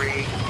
3.